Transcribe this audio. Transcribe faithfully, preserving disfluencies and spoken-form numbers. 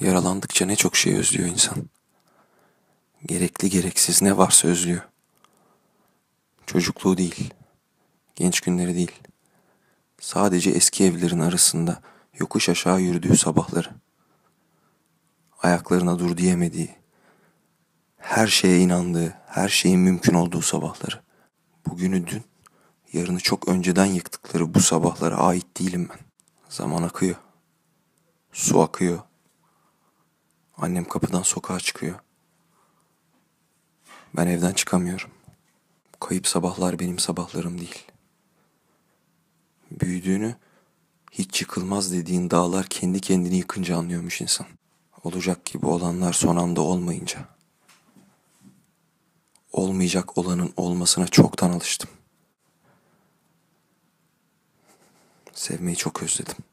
yaralandıkça ne çok şey özlüyor insan. Gerekli gereksiz ne varsa özlüyor. Çocukluğu değil, genç günleri değil. Sadece eski evlerin arasında yokuş aşağı yürüdüğü sabahları. Ayaklarına dur diyemediği, her şeye inandığı, her şeyin mümkün olduğu sabahları. Bugünü dün, yarını çok önceden yıktıkları bu sabahlara ait değilim ben. Zaman akıyor. Su akıyor. Annem kapıdan sokağa çıkıyor. Ben evden çıkamıyorum. Bu kayıp sabahlar benim sabahlarım değil. Büyüdüğünü, hiç yıkılmaz dediğin dağlar kendi kendini yıkınca anlıyormuş insan. Olacak gibi olanlar son anda olmayınca. Olmayacak olanın olmasına çoktan alıştım. Sevmeyi çok özledim.